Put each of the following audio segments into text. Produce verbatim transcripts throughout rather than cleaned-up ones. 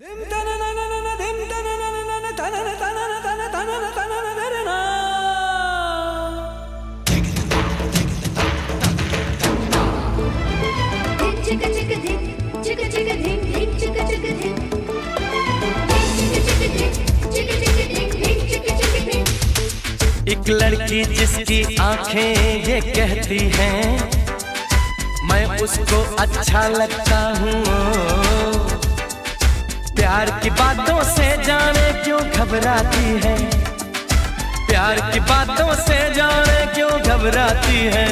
एक लड़की जिसकी आंखें ये कहती हैं मैं उसको अच्छा लगता हूँ, प्यार की बातों से जाने क्यों घबराती है, प्यार की बातों से जाने क्यों घबराती है।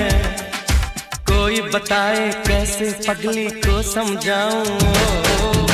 कोई बताए कैसे पगली को समझाऊं।